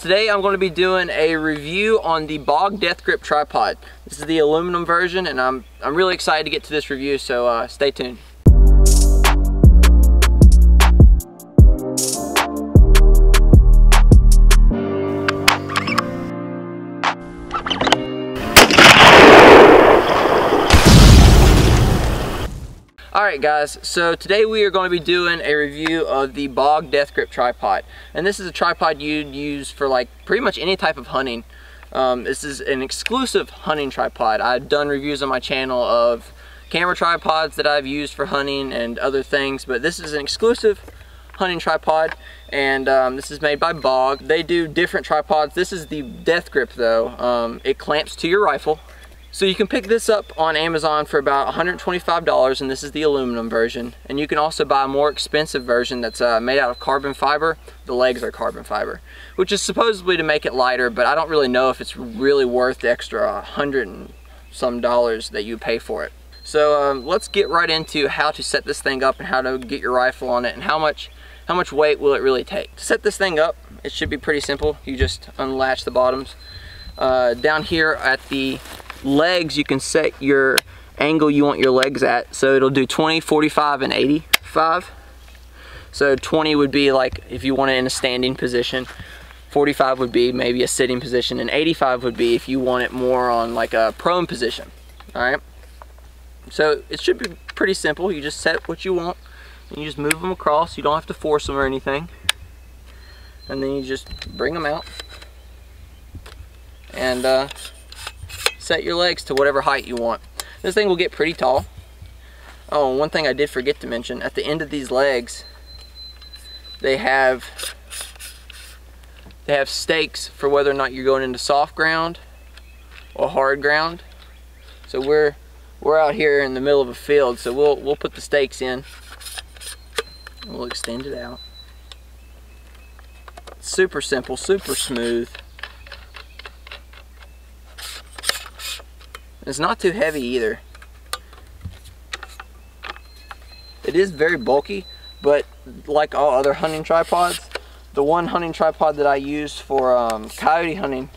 Today I'm going to be doing a review on the Bog Death Grip tripod. This is the aluminum version, and I'm really excited to get to this review, so stay tuned. Alright guys, so today we are going to be doing a review of the Bog Death Grip tripod. And this is a tripod you'd use for like pretty much any type of hunting. This is an exclusive hunting tripod. I've done reviews on my channel of camera tripods that I've used for hunting and other things, but this is an exclusive hunting tripod, and this is made by Bog. They do different tripods. This is the Death Grip though. It clamps to your rifle. So you can pick this up on Amazon for about $125, and this is the aluminum version. And you can also buy a more expensive version that's made out of carbon fiber. The legs are carbon fiber, which is supposedly to make it lighter, but I don't really know if it's really worth the extra $100 and some that you pay for it. So let's get right into how to set this thing up and how to get your rifle on it and how much weight will it really take. To set this thing up, it should be pretty simple. You just unlatch the bottoms. Down here at the legs, you can set your angle you want your legs at, so it'll do 20, 45, and 85. So 20 would be like if you want it in a standing position, 45 would be maybe a sitting position, and 85 would be if you want it more on like a prone position. All right, so it should be pretty simple. You just set what you want and you just move them across. You don't have to force them or anything, and then you just bring them out and set your legs to whatever height you want. This thing will get pretty tall. Oh, and one thing I did forget to mention, at the end of these legs they have stakes for whether or not you're going into soft ground or hard ground. So we're out here in the middle of a field, so we'll put the stakes in and we'll extend it out. Super simple, super smooth. It's not too heavy either. It is very bulky, but like all other hunting tripods, the one hunting tripod that I used for coyote hunting,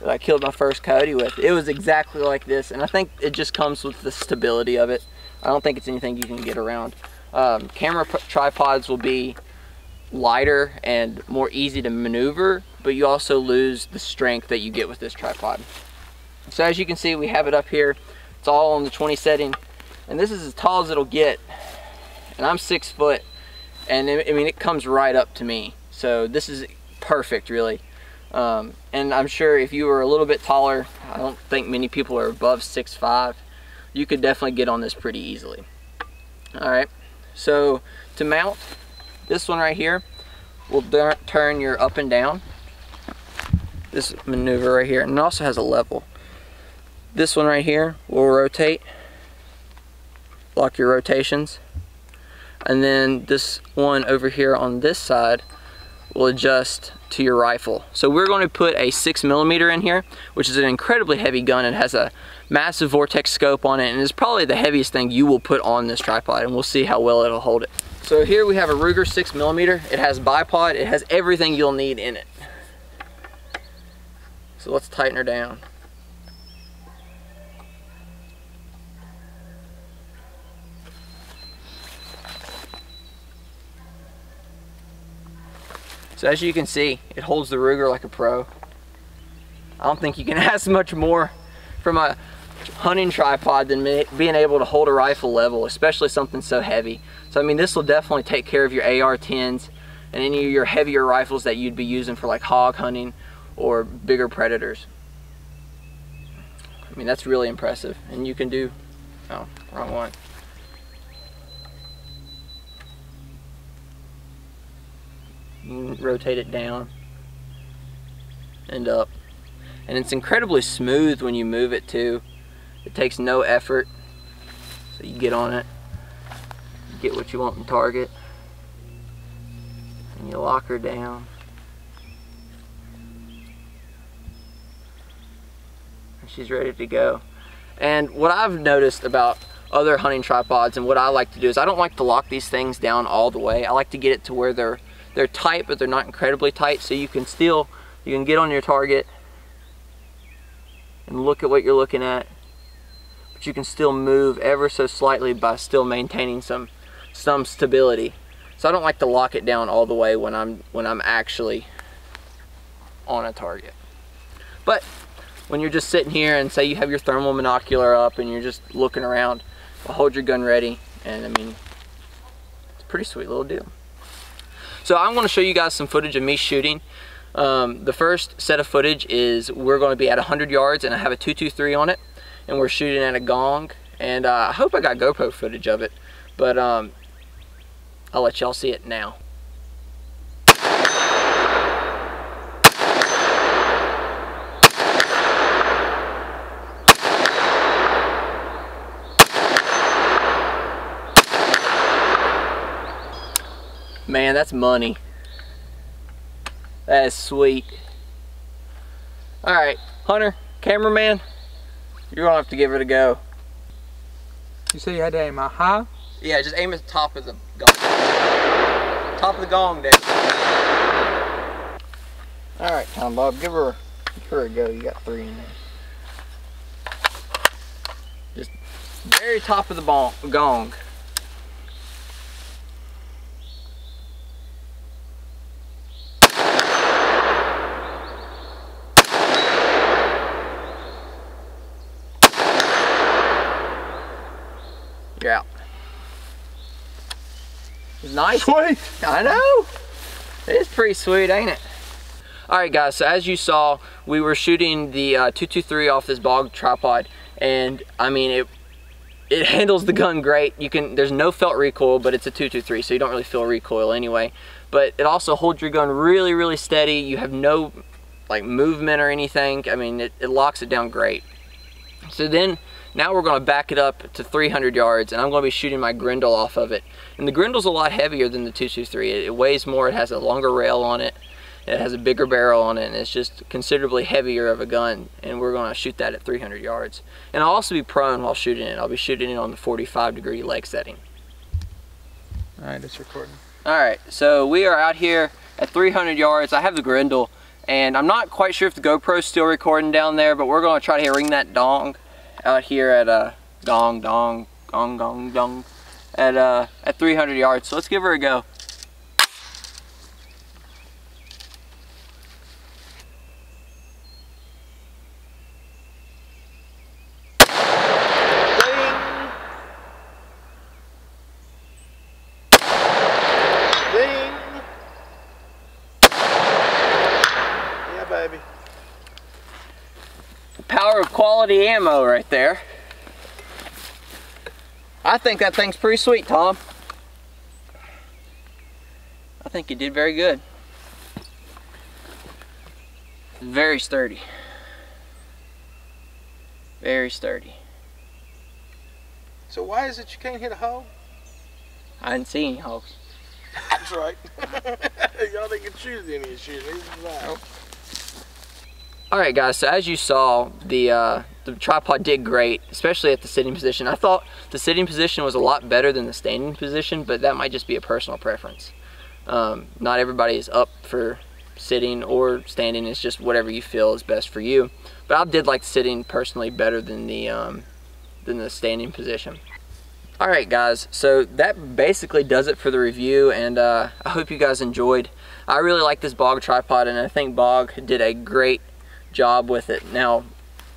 that I killed my first coyote with, it was exactly like this, and I think it just comes with the stability of it. I don't think it's anything you can get around. Camera tripods will be lighter and more easy to maneuver, but you also lose the strength that you get with this tripod. So as you can see, we have it up here. It's all on the 20 setting, and this is as tall as it'll get, and I'm 6 foot, and I mean it comes right up to me, so this is perfect really. And I'm sure if you were a little bit taller, I don't think many people are above 6'5", you could definitely get on this pretty easily. Alright, so to mount this one right here, we'll turn your up and down, this maneuver right here, and it also has a level. This one right here will rotate, lock your rotations, and then this one over here on this side will adjust to your rifle. So we're going to put a 6mm in here, which is an incredibly heavy gun. It has a massive Vortex scope on it, and it's probably the heaviest thing you will put on this tripod, and we'll see how well it'll hold it. So here we have a Ruger 6mm. It has bipod, it has everything you'll need in it. So let's tighten her down. So as you can see, it holds the Ruger like a pro. I don't think you can ask much more from a hunting tripod than being able to hold a rifle level, especially something so heavy. So I mean, this will definitely take care of your AR-10s and any of your heavier rifles that you'd be using for like hog hunting or bigger predators. I mean, that's really impressive. And you can do, oh, wrong one. You can rotate it down and up, and it's incredibly smooth when you move it too. It takes no effort, so you get on it, you get what you want in target, and you lock her down, and she's ready to go. And what I've noticed about other hunting tripods and what I like to do is I don't like to lock these things down all the way. I like to get it to where they're They're tight, but they're not incredibly tight, so you can still, you can get on your target and look at what you're looking at, but you can still move ever so slightly by still maintaining some stability. So I don't like to lock it down all the way when I'm actually on a target. But when you're just sitting here and say you have your thermal monocular up and you're just looking around, well, hold your gun ready, and I mean, it's a pretty sweet little deal. So I'm going to show you guys some footage of me shooting. The first set of footage is we're going to be at 100 yards and I have a 223 on it and we're shooting at a gong, and I hope I got GoPro footage of it, but I'll let y'all see it now. Man, that's money. That is sweet. All right, Hunter, cameraman, you're gonna have to give it a go. You say you had to aim a high? Yeah, just aim at the top of the gong. Top of the gong, Dave. All right, Tom Bob, give her a go. You got three in there. Just very top of the gong. Nice. Sweet. I know. It's pretty sweet, ain't it? All right, guys. So as you saw, we were shooting the 223 off this Bog tripod, and I mean it handles the gun great. You can, there's no felt recoil, but it's a 223, so you don't really feel recoil anyway. But it also holds your gun really, really steady. You have no like movement or anything. I mean, it locks it down great. So then, now we're going to back it up to 300 yards and I'm going to be shooting my Grendel off of it. And the Grendel's a lot heavier than the 223. It weighs more, it has a longer rail on it, it has a bigger barrel on it, and it's just considerably heavier of a gun, and we're going to shoot that at 300 yards. And I'll also be prone while shooting it. I'll be shooting it on the 45-degree leg setting. Alright, it's recording. Alright, so we are out here at 300 yards. I have the Grendel and I'm not quite sure if the GoPro's still recording down there, but we're going to try to ring that dong out here at gong at 300 yards. So let's give her a go. Ding. Ding. Yeah, baby. Power of quality ammo right there. I think that thing's pretty sweet, Tom. I think you did very good. Very sturdy. Very sturdy. So why is it you can't hit a hog? I didn't see any hogs. That's right. Y'all didn't get choose any of shit. Alright guys, so as you saw, the tripod did great, especially at the sitting position. I thought the sitting position was a lot better than the standing position, but that might just be a personal preference. Not everybody is up for sitting or standing, it's just whatever you feel is best for you. But I did like sitting personally better than the standing position. Alright guys, so that basically does it for the review, and I hope you guys enjoyed. I really like this Bog tripod, and I think Bog did a great job with it. Now,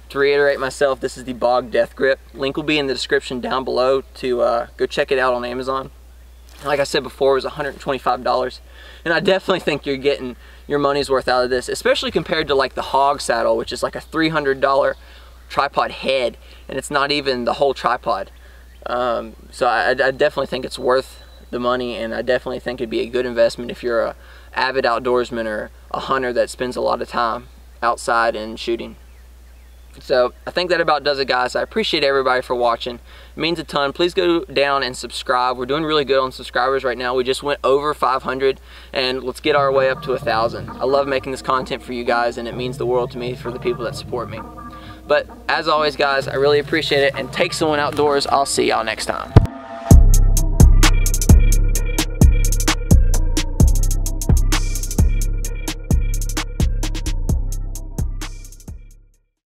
to reiterate myself, this is the Bog Death Grip. Link will be in the description down below to go check it out on Amazon. Like I said before, it was $125, and I definitely think you're getting your money's worth out of this, especially compared to like the Hog Saddle, which is like a $300 tripod head, and it's not even the whole tripod. So I definitely think it's worth the money, and I definitely think it'd be a good investment if you're a avid outdoorsman or a hunter that spends a lot of time outside and shooting. So I think that about does it, guys. I appreciate everybody for watching. It means a ton. Please go down and subscribe. We're doing really good on subscribers right now. We just went over 500, and let's get our way up to 1,000. I love making this content for you guys, and it means the world to me for the people that support me. But as always, guys, I really appreciate it, and take someone outdoors. I'll see y'all next time.